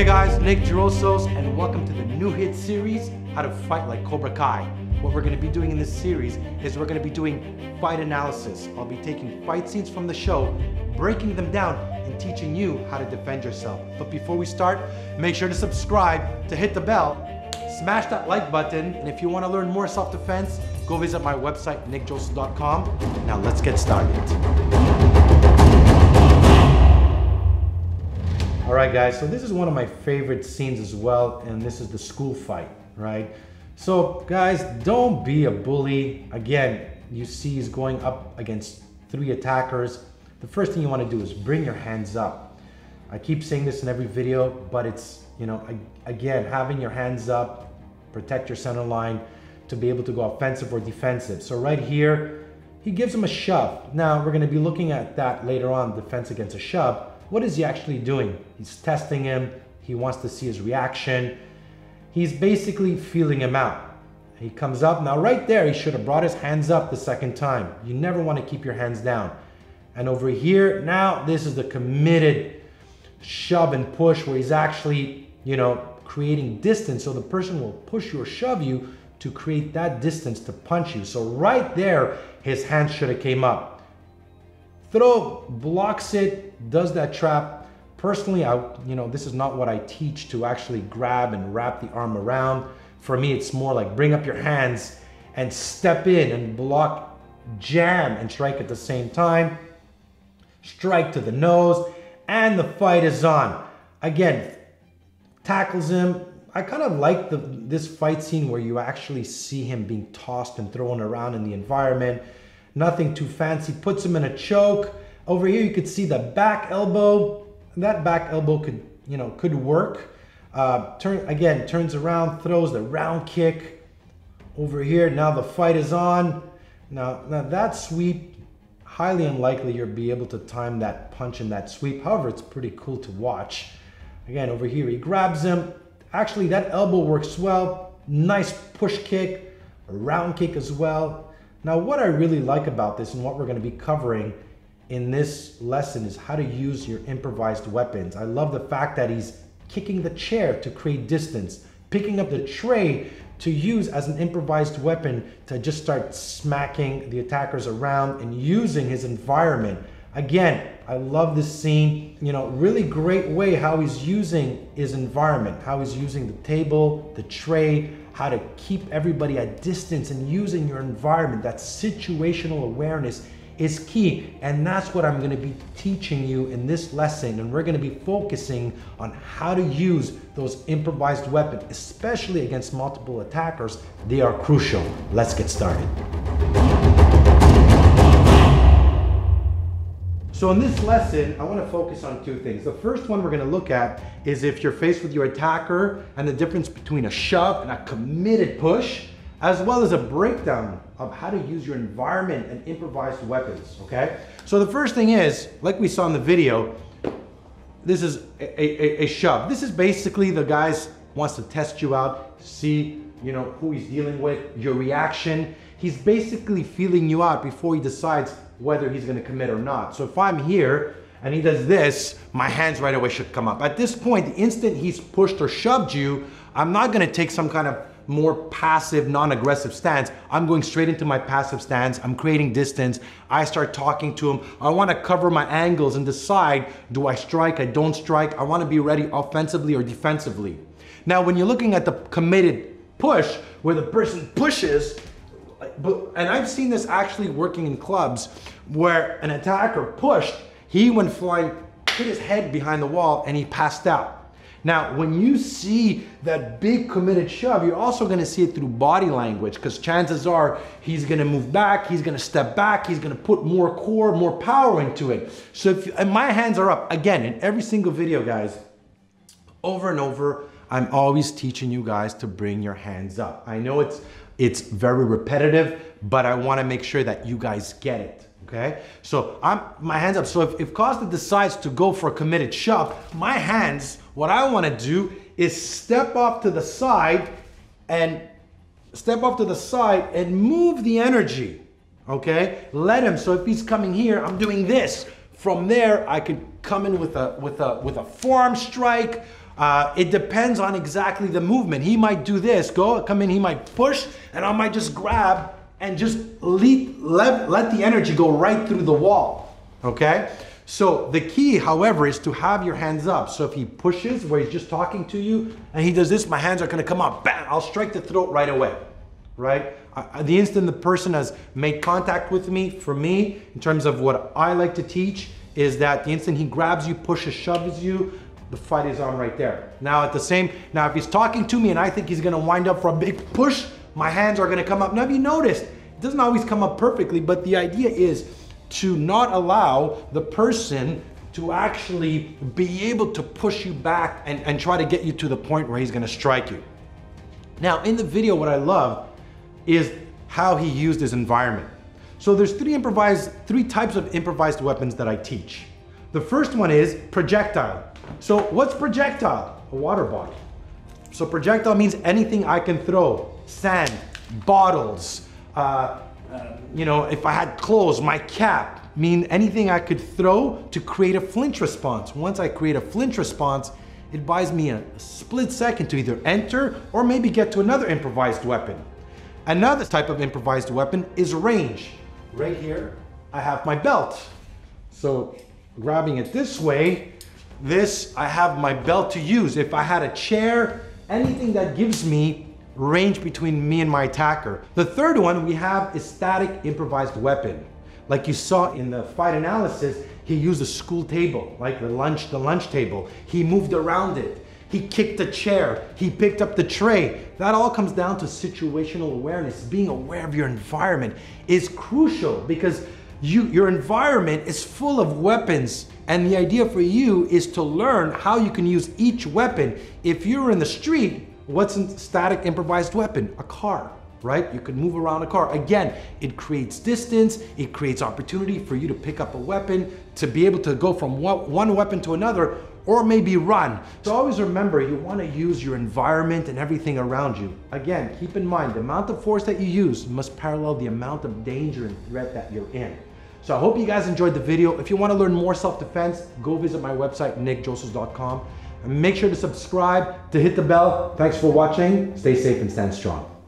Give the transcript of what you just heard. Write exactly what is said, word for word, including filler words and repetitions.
Hey guys, Nick Drossos, and welcome to the new hit series, How to Fight Like Cobra Kai. What we're going to be doing in this series is we're going to be doing fight analysis. I'll be taking fight scenes from the show, breaking them down, and teaching you how to defend yourself. But before we start, make sure to subscribe, to hit the bell, smash that like button, and if you want to learn more self-defense, go visit my website, nick drossos dot com. Now let's get started. All right guys, so this is one of my favorite scenes as well, and this is the school fight, right? So guys, don't be a bully. Again, you see he's going up against three attackers. The first thing you want to do is bring your hands up. I keep saying this in every video, but it's, you know, again, having your hands up, protect your center line to be able to go offensive or defensive. So right here, he gives him a shove. Now we're going to be looking at that later on, defense against a shove. What is he actually doing? He's testing him. He wants to see his reaction. He's basically feeling him out. He comes up. Now right there, he should have brought his hands up the second time. You never want to keep your hands down. And over here, now this is the committed shove and push where he's actually, you know, creating distance. So the person will push you or shove you to create that distance to punch you. So right there, his hand should have came up. Throw blocks it, does that trap. Personally, I, you know, this is not what I teach, to actually grab and wrap the arm around. For me, it's more like bring up your hands and step in and block, jam and strike at the same time. Strike to the nose, and the fight is on. Again, tackles him. I kind of like the, this fight scene where you actually see him being tossed and thrown around in the environment. Nothing too fancy, puts him in a choke. Over here you could see the back elbow. That back elbow could, you know, could work. Uh, turn again, turns around, throws the round kick. Over here, now the fight is on. Now, now that sweep, highly unlikely you'll be able to time that punch and that sweep. However, it's pretty cool to watch. Again, over here he grabs him. Actually, that elbow works well. Nice push kick, a round kick as well. Now, what I really like about this and what we're going to be covering in this lesson is how to use your improvised weapons. I love the fact that he's kicking the chair to create distance, picking up the tray to use as an improvised weapon to just start smacking the attackers around and using his environment. Again, I love this scene. You know, really great way how he's using his environment, how he's using the table, the tray, how to keep everybody at distance and using your environment. That situational awareness is key. And that's what I'm gonna be teaching you in this lesson. And we're gonna be focusing on how to use those improvised weapons, especially against multiple attackers. They are crucial. Let's get started. So in this lesson, I want to focus on two things. The first one we're going to look at is if you're faced with your attacker and the difference between a shove and a committed push, as well as a breakdown of how to use your environment and improvised weapons, okay? So the first thing is, like we saw in the video, this is a, a, a shove. This is basically the guy wants to test you out, see, you know, who he's dealing with, your reaction. He's basically feeling you out before he decides whether he's gonna commit or not. So if I'm here and he does this, my hands right away should come up. At this point, the instant he's pushed or shoved you, I'm not gonna take some kind of more passive, non-aggressive stance. I'm going straight into my passive stance. I'm creating distance. I start talking to him. I wanna cover my angles and decide, do I strike, I don't strike. I wanna be ready offensively or defensively. Now, when you're looking at the committed push, where the person pushes, But, and I've seen this actually working in clubs where an attacker pushed, he went flying, hit his head behind the wall, and he passed out. Now, when you see that big committed shove, you're also gonna see it through body language, because chances are he's gonna move back, he's gonna step back, he's gonna put more core, more power into it. So if you, and my hands are up, again, in every single video, guys, over and over, I'm always teaching you guys to bring your hands up. I know it's, It's very repetitive, but I want to make sure that you guys get it, okay? So I'm my hands up. So if, if Costa decides to go for a committed shove, my hands, what I want to do is step off to the side and step off to the side and move the energy, okay? Let him, so if he's coming here, I'm doing this. From there, I could come in with a, with a, with a forearm strike. Uh, it depends on exactly the movement. He might do this, go, come in, he might push, and I might just grab and just leap, let, let the energy go right through the wall, okay? So the key, however, is to have your hands up. So if he pushes where he's just talking to you and he does this, my hands are gonna come up, bam, I'll strike the throat right away, right? I, the instant the person has made contact with me, for me, in terms of what I like to teach, is that the instant he grabs you, pushes, shoves you, the fight is on right there. Now at the same, now if he's talking to me and I think he's gonna wind up for a big push, my hands are gonna come up. Now if you noticed, it doesn't always come up perfectly, but the idea is to not allow the person to actually be able to push you back and, and try to get you to the point where he's gonna strike you. Now in the video, what I love is how he used his environment. So there's three improvised, three types of improvised weapons that I teach. The first one is projectile. So what's projectile? A water bottle. So projectile means anything I can throw. Sand, bottles, uh, you know, if I had clothes, my cap, I mean anything I could throw to create a flinch response. Once I create a flinch response, it buys me a split second to either enter or maybe get to another improvised weapon. Another type of improvised weapon is range. Right here, I have my belt. So grabbing it this way, this, I have my belt to use. If I had a chair, anything that gives me range between me and my attacker. The third one we have is static improvised weapon. Like you saw in the fight analysis, he used a school table, like the lunch, the lunch table. He moved around it. He kicked a chair. He picked up the tray. That all comes down to situational awareness. Being aware of your environment is crucial because You, your environment is full of weapons, and the idea for you is to learn how you can use each weapon. If you're in the street, what's a static improvised weapon? A car, right? You can move around a car. Again, it creates distance, it creates opportunity for you to pick up a weapon, to be able to go from one weapon to another, or maybe run. So always remember, you want to use your environment and everything around you. Again, keep in mind, the amount of force that you use must parallel the amount of danger and threat that you're in. So I hope you guys enjoyed the video. If you want to learn more self-defense, go visit my website, nick drossos dot com. And make sure to subscribe, to hit the bell. Thanks for watching. Stay safe and stand strong.